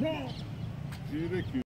Çeyrek